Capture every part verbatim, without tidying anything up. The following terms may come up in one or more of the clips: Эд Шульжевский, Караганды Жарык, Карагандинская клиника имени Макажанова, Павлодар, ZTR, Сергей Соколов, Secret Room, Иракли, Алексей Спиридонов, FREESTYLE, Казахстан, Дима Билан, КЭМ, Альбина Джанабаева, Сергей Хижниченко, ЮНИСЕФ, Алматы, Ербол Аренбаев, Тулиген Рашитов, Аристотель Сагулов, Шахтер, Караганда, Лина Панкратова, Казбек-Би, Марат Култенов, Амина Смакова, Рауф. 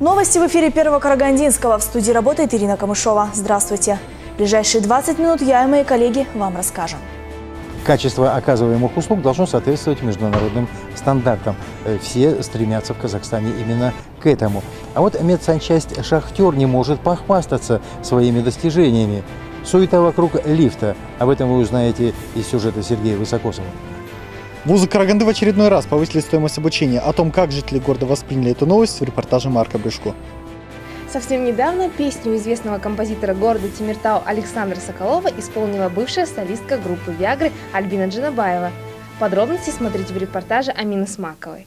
Новости в эфире Первого Карагандинского. В студии работает Ирина Камышова. Здравствуйте. В ближайшие двадцать минут я и мои коллеги вам расскажем. Качество оказываемых услуг должно соответствовать международным стандартам. Все стремятся в Казахстане именно к этому. А вот медсанчасть «Шахтер» не может похвастаться своими достижениями. Суета вокруг лифта. Об этом вы узнаете из сюжета Сергея Высокосова. Вузы Караганды в очередной раз повысили стоимость обучения. О том, как жители города восприняли эту новость, в репортаже Марка Бышко. Совсем недавно песню известного композитора города Темиртау Александра Соколова исполнила бывшая солистка группы «Виагры» Альбина Джанабаева. Подробности смотрите в репортаже Амины Смаковой.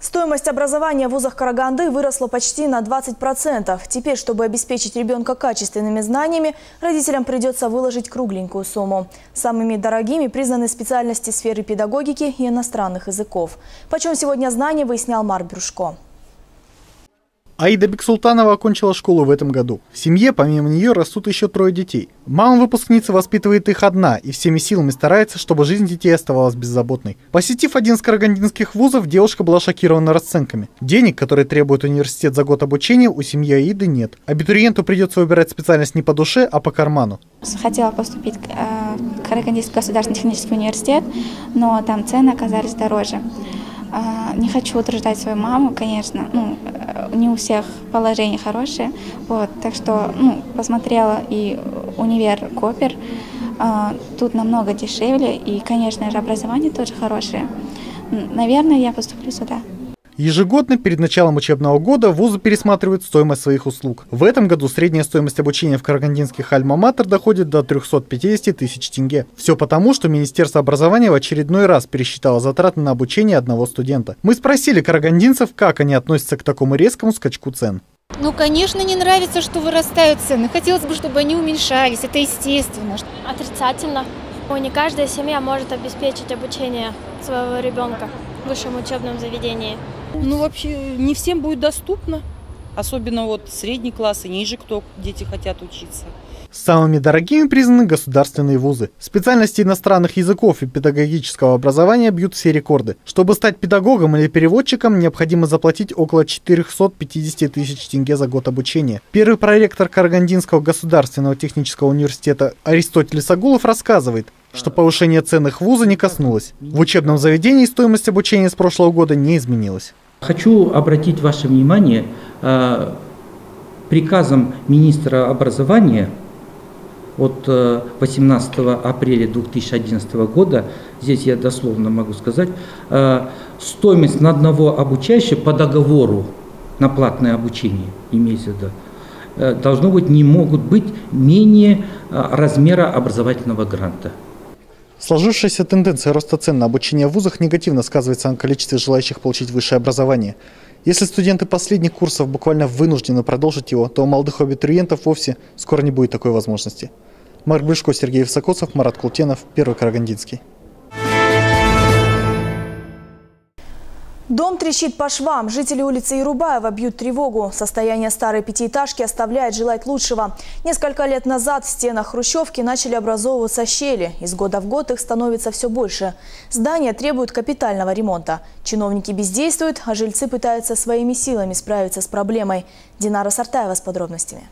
Стоимость образования в вузах Караганды выросла почти на двадцать процентов. Теперь, чтобы обеспечить ребенка качественными знаниями, родителям придется выложить кругленькую сумму. Самыми дорогими признаны специальности сферы педагогики и иностранных языков. Почем сегодня знания, выяснял Марк Бышко. Аида Биксултанова окончила школу в этом году. В семье помимо нее растут еще трое детей. Мама выпускницы воспитывает их одна и всеми силами старается, чтобы жизнь детей оставалась беззаботной. Посетив один из карагандинских вузов, девушка была шокирована расценками. Денег, которые требует университет за год обучения, у семьи Аиды нет. Абитуриенту придется выбирать специальность не по душе, а по карману. Хотела поступить в Карагандинский государственный технический университет, но там цены оказались дороже. Не хочу утруждать свою маму, конечно, ну, не у всех положение хорошее, вот, так что, ну, посмотрела и универ Копер, а, тут намного дешевле, и, конечно же, образование тоже хорошее. Наверное, я поступлю сюда. Ежегодно перед началом учебного года вузы пересматривают стоимость своих услуг. В этом году средняя стоимость обучения в карагандинских альма-матер доходит до трёхсот пятидесяти тысяч тенге. Все потому, что Министерство образования в очередной раз пересчитало затраты на обучение одного студента. Мы спросили карагандинцев, как они относятся к такому резкому скачку цен. Ну, конечно, не нравится, что вырастают цены. Хотелось бы, чтобы они уменьшались. Это естественно. Отрицательно. Не каждая семья может обеспечить обучение своего ребенка в высшем учебном заведении. Ну, вообще, не всем будет доступно. Особенно вот средний класс и ниже, кто дети хотят учиться. Самыми дорогими признаны государственные вузы. Специальности иностранных языков и педагогического образования бьют все рекорды. Чтобы стать педагогом или переводчиком, необходимо заплатить около четырёхсот пятидесяти тысяч тенге за год обучения. Первый проректор Карагандинского государственного технического университета Аристотель Сагулов рассказывает, что повышение цен их вуза не коснулось. В учебном заведении стоимость обучения с прошлого года не изменилась. Хочу обратить ваше внимание, приказом министра образования от восемнадцатого апреля две тысячи одиннадцатого года, здесь я дословно могу сказать, стоимость на одного обучающего по договору на платное обучение, имеется в виду, должно быть, не могут быть менее размера образовательного гранта. Сложившаяся тенденция роста цен на обучение в вузах негативно сказывается на количестве желающих получить высшее образование. Если студенты последних курсов буквально вынуждены продолжить его, то у молодых абитуриентов вовсе скоро не будет такой возможности. Марк Бышко, Сергей Высокосов, Марат Култенов, Первый Карагандинский. Дом трещит по швам. Жители улицы Ерубаева бьют тревогу. Состояние старой пятиэтажки оставляет желать лучшего. Несколько лет назад в стенах хрущевки начали образовываться щели. Из года в год их становится все больше. Здания требуют капитального ремонта. Чиновники бездействуют, а жильцы пытаются своими силами справиться с проблемой. Динара Сартаева с подробностями.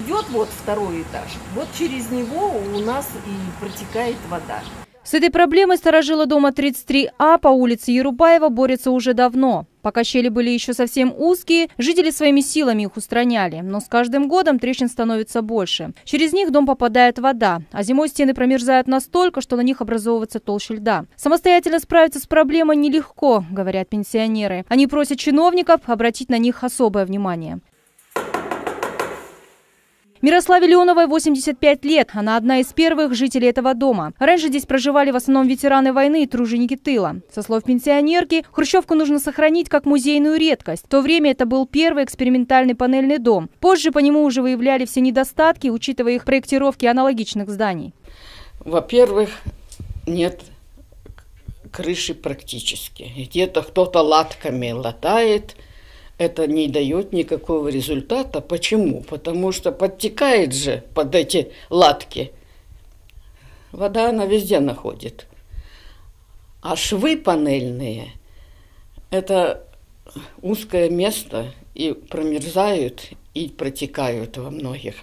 Идет вот второй этаж. Вот через него у нас и протекает вода. С этой проблемой старожилы дома тридцать три А по улице Ерубаева борются уже давно. Пока щели были еще совсем узкие, жители своими силами их устраняли. Но с каждым годом трещин становится больше. Через них в дом попадает вода, а зимой стены промерзают настолько, что на них образовывается толща льда. Самостоятельно справиться с проблемой нелегко, говорят пенсионеры. Они просят чиновников обратить на них особое внимание. Мирославе Леоновой восемьдесят пять лет. Она одна из первых жителей этого дома. Раньше здесь проживали в основном ветераны войны и труженики тыла. Со слов пенсионерки, хрущевку нужно сохранить как музейную редкость. В то время это был первый экспериментальный панельный дом. Позже по нему уже выявляли все недостатки, учитывая их проектировки аналогичных зданий. Во-первых, нет крыши практически. Где-то кто-то латками латает. Это не дает никакого результата. Почему? Потому что подтекает же под эти латки. Вода она везде находит. А швы панельные, Это узкое место, и промерзают, и протекают во многих.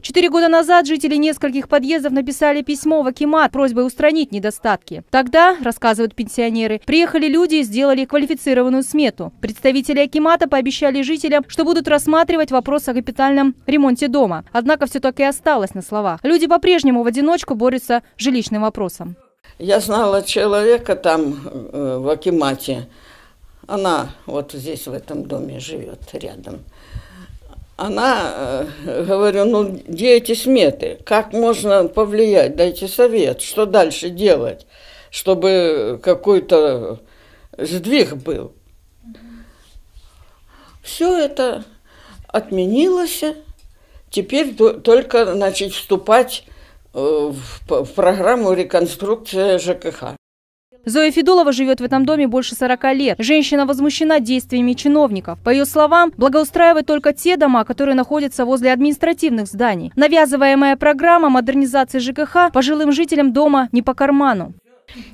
Четыре года назад жители нескольких подъездов написали письмо в акимат с просьбой устранить недостатки. Тогда, рассказывают пенсионеры, приехали люди и сделали квалифицированную смету. Представители акимата пообещали жителям, что будут рассматривать вопрос о капитальном ремонте дома. Однако все так и осталось на словах. Люди по-прежнему в одиночку борются с жилищным вопросом. Я знала человека там э, в акимате. Она вот здесь в этом доме живет рядом. Она, говорю, ну где эти сметы? Как можно повлиять? Дайте совет, что дальше делать, чтобы какой-то сдвиг был. Все это отменилось. Теперь только начать вступать в программу реконструкции ЖКХ. Зоя Фидолова живет в этом доме больше сорока лет. Женщина возмущена действиями чиновников. По ее словам, благоустраивают только те дома, которые находятся возле административных зданий. Навязываемая программа модернизации ЖКХ пожилым жителям дома не по карману.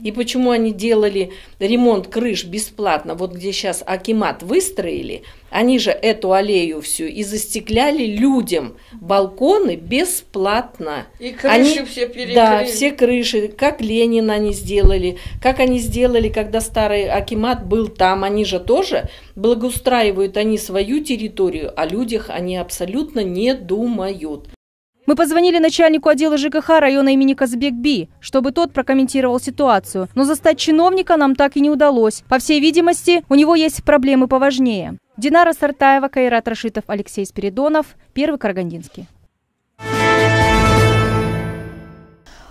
И почему они делали ремонт крыш бесплатно, вот где сейчас акимат выстроили, они же эту аллею всю и застекляли людям балконы бесплатно. И крыши они, все перекрыли. Да, все крыши, как Ленин они сделали, как они сделали, когда старый акимат был там, они же тоже благоустраивают они свою территорию, о людях они абсолютно не думают. Мы позвонили начальнику отдела ЖКХ района имени Казбек-Би, чтобы тот прокомментировал ситуацию. Но застать чиновника нам так и не удалось. По всей видимости, у него есть проблемы поважнее. Динара Сартаева, Кайрат Рашитов, Алексей Спиридонов, Первый Карагандинский.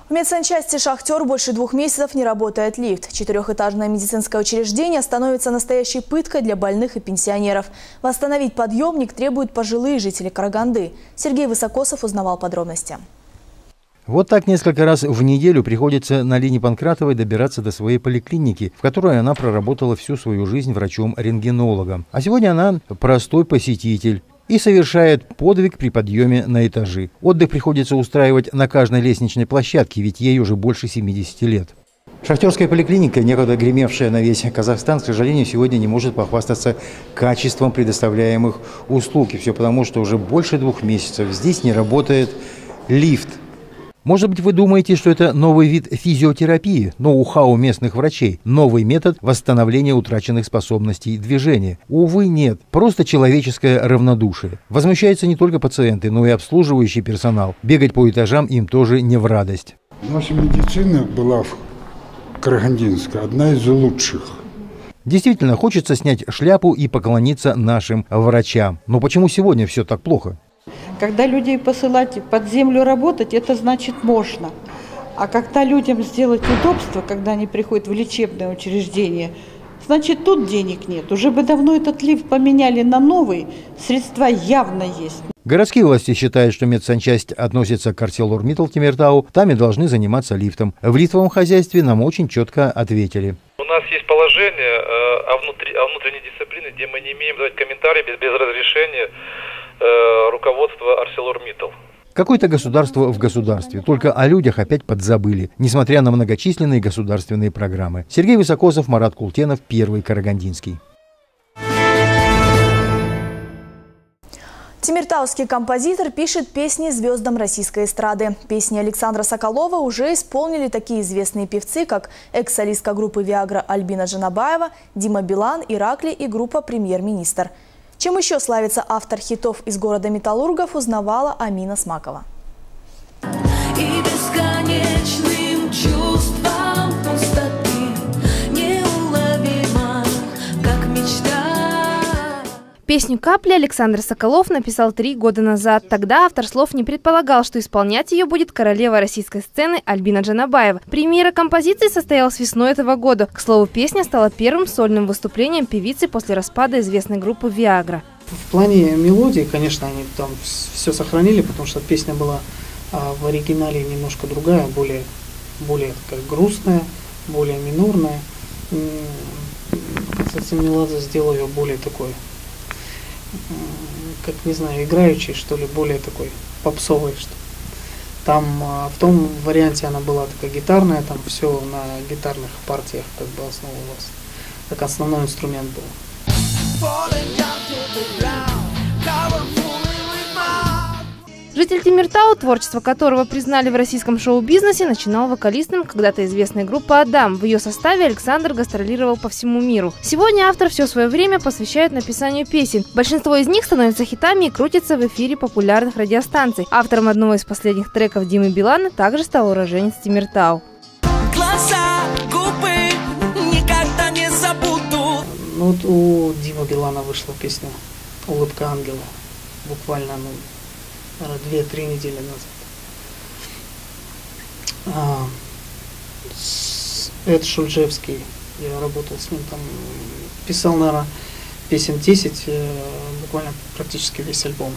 В медсанчасти «Шахтер» больше двух месяцев не работает лифт. Четырехэтажное медицинское учреждение становится настоящей пыткой для больных и пенсионеров. Восстановить подъемник требуют пожилые жители Караганды. Сергей Высокосов узнавал подробности. Вот так несколько раз в неделю приходится на Лине Панкратовой добираться до своей поликлиники, в которой она проработала всю свою жизнь врачом-рентгенологом. А сегодня она простой посетитель и совершает подвиг при подъеме на этажи. Отдых приходится устраивать на каждой лестничной площадке, ведь ей уже больше семидесяти лет. Шахтерская поликлиника, некогда гремевшая на весь Казахстан, к сожалению, сегодня не может похвастаться качеством предоставляемых услуг. И все потому, что уже больше двух месяцев здесь не работает лифт. Может быть, вы думаете, что это новый вид физиотерапии, ноу-хау местных врачей, новый метод восстановления утраченных способностей движения. Увы, нет. Просто человеческое равнодушие. Возмущаются не только пациенты, но и обслуживающий персонал. Бегать по этажам им тоже не в радость. Наша медицина была в Карагандинске одна из лучших. Действительно, хочется снять шляпу и поклониться нашим врачам. Но почему сегодня все так плохо? Когда людей посылать под землю работать, это значит можно. А когда людям сделать удобство, когда они приходят в лечебное учреждение, значит тут денег нет. Уже бы давно этот лифт поменяли на новый, средства явно есть. Городские власти считают, что медсанчасть относится к АрселорМиттал Темиртау, там и должны заниматься лифтом. В лифтовом хозяйстве нам очень четко ответили. У нас есть положение о внутренней дисциплине, где мы не имеем давать комментарии без, без разрешения руководство АрселорМиттал. Какое-то государство в государстве. Только о людях опять подзабыли, несмотря на многочисленные государственные программы. Сергей Высокосов, Марат Култенов, Первый Карагандинский. Темиртауский композитор пишет песни звездам российской эстрады. Песни Александра Соколова уже исполнили такие известные певцы, как экс-солистка группы «Виагра» Альбина Джанабаева, Дима Билан, Иракли и группа «Премьер-министр». Чем еще славится автор хитов из города Металлургов, узнавала Амина Смакова. И бесконечным чувством пустоты неуловимо, как мечта. Песню «Капли» Александр Соколов написал три года назад. Тогда автор слов не предполагал, что исполнять ее будет королева российской сцены Альбина Джанабаева. Премьера композиции состоялась весной этого года. К слову, песня стала первым сольным выступлением певицы после распада известной группы «Виагра». В плане мелодии, конечно, они там все сохранили, потому что песня была в оригинале немножко другая, более, более такая грустная, более минорная. Кстати, Меладзе сделал ее более такой, как не знаю, играющий, что ли, более такой попсовый, что там в том варианте она была такая гитарная, там все на гитарных партиях как бы основывалось. как основной инструмент был. Житель Темиртау, творчество которого признали в российском шоу-бизнесе, начинал вокалистом когда-то известной группы «Адам». В ее составе Александр гастролировал по всему миру. Сегодня автор все свое время посвящает написанию песен. Большинство из них становятся хитами и крутятся в эфире популярных радиостанций. Автором одного из последних треков Димы Билана также стал уроженец Темиртау. Глаза, губы, никогда не забуду. Ну, вот у Димы Билана вышла песня «Улыбка ангела». Буквально, ну... две-три недели назад. А, с Эд Шульжевский, я работал с ним, там писал, наверное, песен десять, буквально практически весь альбом.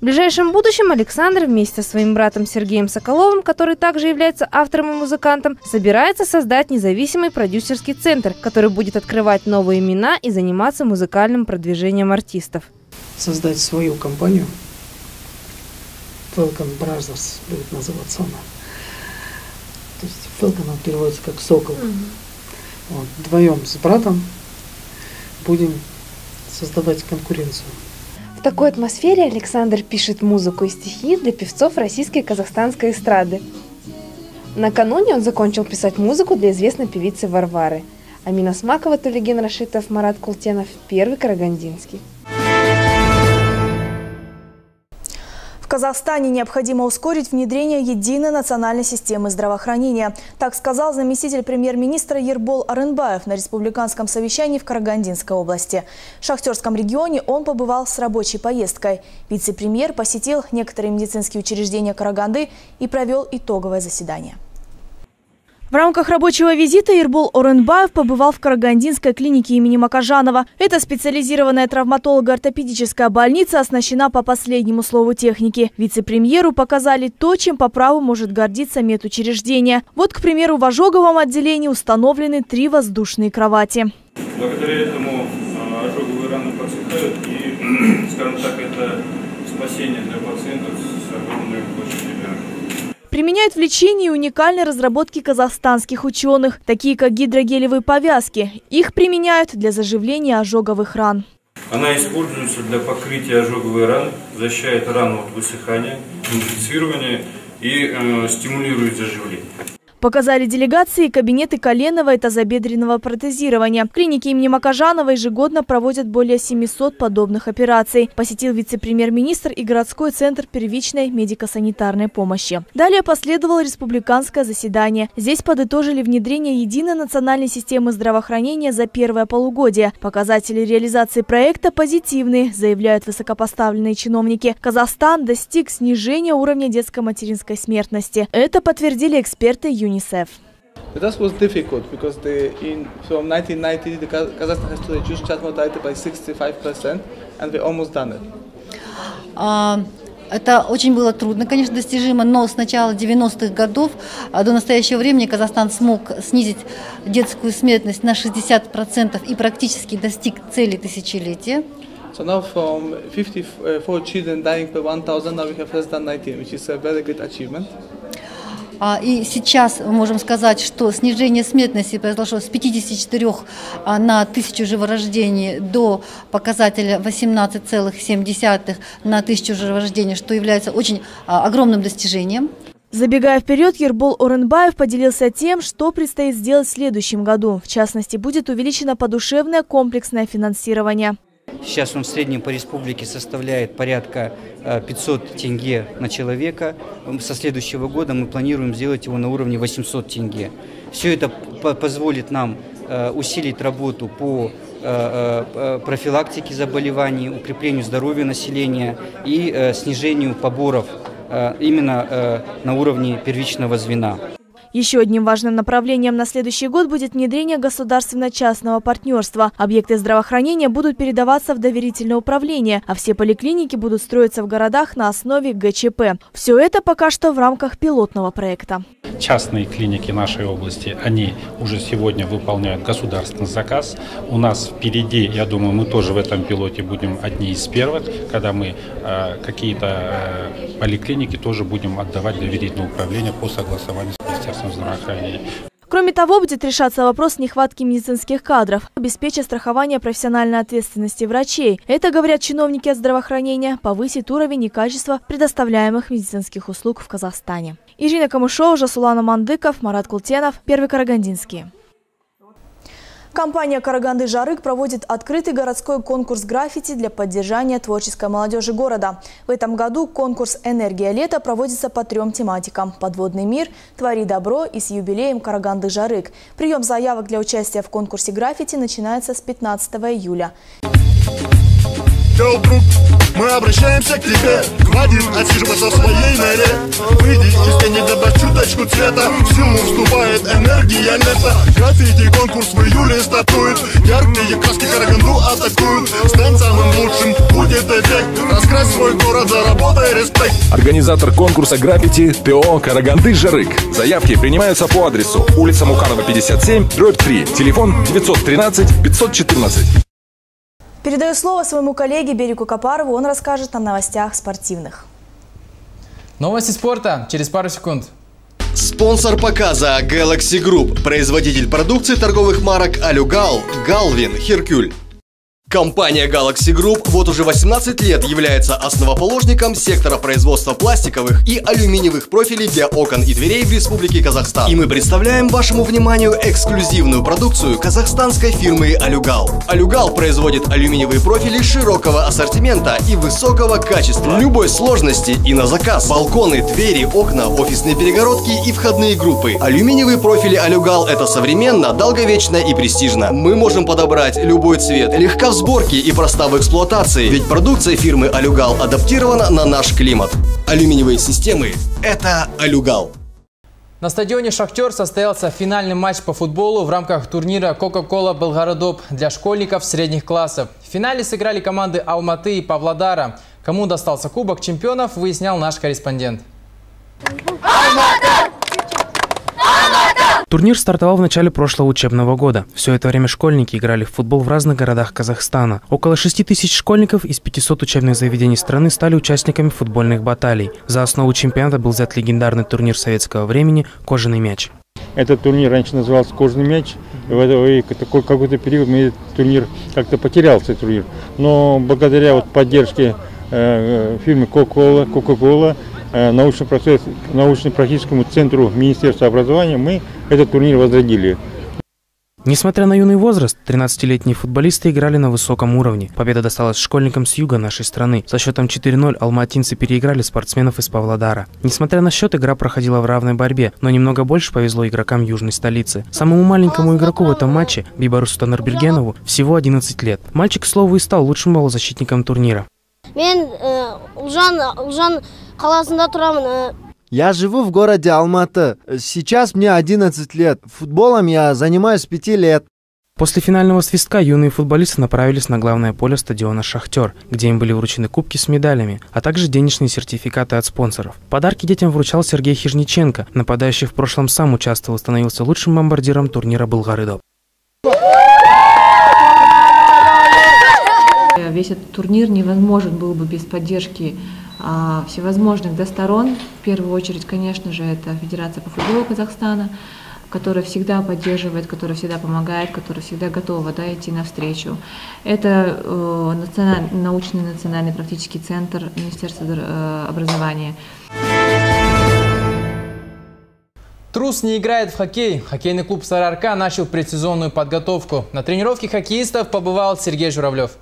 В ближайшем будущем Александр вместе со своим братом Сергеем Соколовым, который также является автором и музыкантом, собирается создать независимый продюсерский центр, который будет открывать новые имена и заниматься музыкальным продвижением артистов. Создать свою компанию. Фелкон Бразерс будет называться она. То есть Фелкон переводится как Сокол. Mm-hmm. Вот, вдвоем с братом будем создавать конкуренцию. В такой атмосфере Александр пишет музыку и стихи для певцов российской и казахстанской эстрады. Накануне он закончил писать музыку для известной певицы Варвары. Амина Смакова, Тулиген Рашитов, Марат Култенов, Первый Карагандинский. В Казахстане необходимо ускорить внедрение единой национальной системы здравоохранения. Так сказал заместитель премьер-министра Ербол Аренбаев на республиканском совещании в Карагандинской области. В Шахтерском регионе он побывал с рабочей поездкой. Вице-премьер посетил некоторые медицинские учреждения Караганды и провел итоговое заседание. В рамках рабочего визита Ербол Оренбаев побывал в Карагандинской клинике имени Макажанова. Эта специализированная травматолого-ортопедическая больница оснащена по последнему слову техники. Вице-премьеру показали то, чем по праву может гордиться медучреждение. Вот, к примеру, в ожоговом отделении установлены три воздушные кровати. Благодаря этому ожоговые раны процветают и, скажем так, это спасение для пациентов с огромными площадями. Применяют в лечении уникальные разработки казахстанских ученых, такие как гидрогелевые повязки. Их применяют для заживления ожоговых ран. Она используется для покрытия ожоговой раны, защищает рану от высыхания, инфицирования и э, стимулирует заживление. Показали делегации кабинеты коленного и тазобедренного протезирования. В клинике имени Макажанова ежегодно проводят более семисот подобных операций. Посетил вице-премьер-министр и городской центр первичной медико-санитарной помощи. Далее последовало республиканское заседание. Здесь подытожили внедрение единой национальной системы здравоохранения за первое полугодие. Показатели реализации проекта позитивные, заявляют высокопоставленные чиновники. Казахстан достиг снижения уровня детско-материнской смертности. Это подтвердили эксперты ЮНИСЕФ. Это очень было трудно, конечно, достижимо, но с начала девяностых годов до настоящего времени Казахстан смог снизить детскую смертность на шестьдесят процентов и практически достиг цели тысячелетия. So now from fifty-four children dying per one thousand, now we have less than nineteen, which is a very good achievement. И сейчас мы можем сказать, что снижение смертности произошло с пятидесяти четырёх на тысячу живорождений до показателя восемнадцать целых семь десятых на тысячу живорождений, что является очень огромным достижением. Забегая вперед, Ербол Оренбаев поделился тем, что предстоит сделать в следующем году. В частности, будет увеличено подушевное комплексное финансирование. Сейчас он в среднем по республике составляет порядка пятисот тенге на человека. Со следующего года мы планируем сделать его на уровне восьмисот тенге. Все это позволит нам усилить работу по профилактике заболеваний, укреплению здоровья населения и снижению поборов именно на уровне первичного звена. Еще одним важным направлением на следующий год будет внедрение государственно-частного партнерства. Объекты здравоохранения будут передаваться в доверительное управление, а все поликлиники будут строиться в городах на основе гэ че пэ. Все это пока что в рамках пилотного проекта. Частные клиники нашей области, они уже сегодня выполняют государственный заказ. У нас впереди, я думаю, мы тоже в этом пилоте будем одни из первых, когда мы э, какие-то э, поликлиники тоже будем отдавать доверительное управление по согласованию с министерством здравоохранения. Кроме того, будет решаться вопрос нехватки медицинских кадров, обеспечить страхование профессиональной ответственности врачей. Это, говорят чиновники от здравоохранения, повысит уровень и качество предоставляемых медицинских услуг в Казахстане. Ирина Камышова, Жасулана Мандыков, Марат Култенов, Первый Карагандинский. Компания «Караганды Жарык» проводит открытый городской конкурс граффити для поддержания творческой молодежи города. В этом году конкурс «Энергия лета» проводится по трем тематикам – «Подводный мир», «Твори добро» и с юбилеем «Караганды Жарык». Прием заявок для участия в конкурсе граффити начинается с пятнадцатого июля. Мы обращаемся к тебе, Вадим, отсиживаться в своей норе. Выйди из тени, добавь чуточку цвета, в силу вступает энергия лета. Граффити конкурс в июле стартует, яркие краски Караганду атакуют. Стань самым лучшим, будет эффект, раскрась свой город, заработай респект. Организатор конкурса граффити ТО «Караганды Жарык». Заявки принимаются по адресу: улица Муханова, пятьдесят семь, дробь три, телефон девятьсот тринадцать пятьсот четырнадцать. Передаю слово своему коллеге Берику Капарову. Он расскажет о новостях спортивных. Новости спорта через пару секунд. Спонсор показа Galaxy Group. Производитель продукции торговых марок «Алюгал», «Галвин», «Херкюль». Компания Galaxy Group вот уже восемнадцать лет является основоположником сектора производства пластиковых и алюминиевых профилей для окон и дверей в Республике Казахстан. И мы представляем вашему вниманию эксклюзивную продукцию казахстанской фирмы «Алюгал». «Алюгал» производит алюминиевые профили широкого ассортимента и высокого качества, любой сложности и на заказ. Балконы, двери, окна, офисные перегородки и входные группы. Алюминиевые профили «Алюгал» — это современно, долговечно и престижно. Мы можем подобрать любой цвет, легко взбавить сборки и проста в эксплуатации, ведь продукция фирмы «Алюгал» адаптирована на наш климат. Алюминиевые системы – это «Алюгал». На стадионе «Шахтер» состоялся финальный матч по футболу в рамках турнира «Кока-Кола Белгородоп» для школьников средних классов. В финале сыграли команды Алматы и Павлодара. Кому достался Кубок чемпионов, выяснял наш корреспондент. Алматы! Турнир стартовал в начале прошлого учебного года. Все это время школьники играли в футбол в разных городах Казахстана. Около шести тысяч школьников из пятисот учебных заведений страны стали участниками футбольных баталий. За основу чемпионата был взят легендарный турнир советского времени «Кожаный мяч». Этот турнир раньше назывался «Кожаный мяч». В какой-то период мы турнир как-то потерялся. Турнир. Но благодаря вот поддержке фирмы «Кока-Кола», «Кока-Кола», научно-практическому центру Министерства образования мы этот турнир возродили. Несмотря на юный возраст, тринадцатилетние футболисты играли на высоком уровне. Победа досталась школьникам с юга нашей страны. Со счетом четыре ноль алматинцы переиграли спортсменов из Павлодара. Несмотря на счет, игра проходила в равной борьбе, но немного больше повезло игрокам южной столицы. Самому маленькому игроку в этом матче, Бибарусу Танарбергенову, всего одиннадцать лет. Мальчик, к слову, и стал лучшим полузащитником турнира. Я живу в городе Алматы. Сейчас мне одиннадцать лет. Футболом я занимаюсь с пяти лет. После финального свистка юные футболисты направились на главное поле стадиона «Шахтер», где им были вручены кубки с медалями, а также денежные сертификаты от спонсоров. Подарки детям вручал Сергей Хижниченко. Нападающий в прошлом сам участвовал и становился лучшим бомбардиром турнира «Белгородоп». Весь этот турнир невозможен был бы без поддержки а, всевозможных до сторон. В первую очередь, конечно же, это Федерация по футболу Казахстана, которая всегда поддерживает, которая всегда помогает, которая всегда готова, да, идти навстречу. Это э, националь, научный национальный практический центр Министерства э, образования. Трус не играет в хоккей. Хоккейный клуб «Сарарка» начал предсезонную подготовку. На тренировке хоккеистов побывал Сергей Журавлев.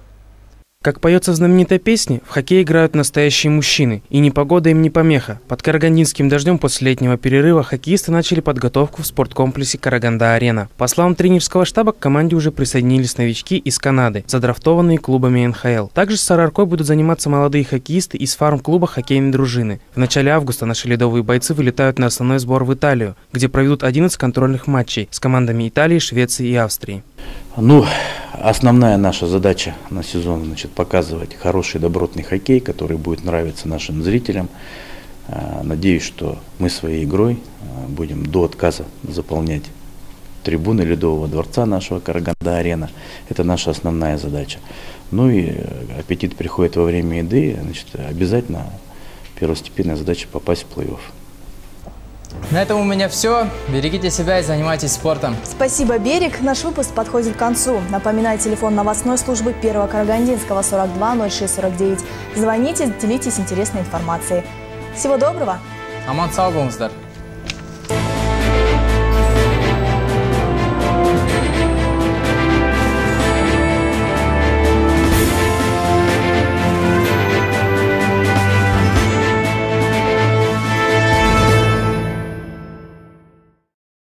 Как поется в знаменитой песне, в хоккей играют настоящие мужчины. И непогода им не помеха. Под карагандинским дождем после летнего перерыва хоккеисты начали подготовку в спорткомплексе «Караганда-Арена». По словам тренерского штаба, к команде уже присоединились новички из Канады, задрафтованные клубами эн ха эл. Также с «Сараркой» будут заниматься молодые хоккеисты из фарм-клуба хоккейной дружины. В начале августа наши ледовые бойцы вылетают на основной сбор в Италию, где проведут одиннадцать контрольных матчей с командами Италии, Швеции и Австрии. Ну, основная наша задача на сезон, значит, показывать хороший добротный хоккей, который будет нравиться нашим зрителям. Надеюсь, что мы своей игрой будем до отказа заполнять трибуны Ледового дворца нашего «Караганда-Арена». Это наша основная задача. Ну и аппетит приходит во время еды, значит, обязательно первостепенная задача попасть в плей-офф. На этом у меня все. Берегите себя и занимайтесь спортом. Спасибо, Берег. Наш выпуск подходит к концу. Напоминаю, телефон новостной службы Первого Карагандинского сорок два ноль шесть сорок девять. Звоните, делитесь интересной информацией. Всего доброго. Аман сау болыңыздар.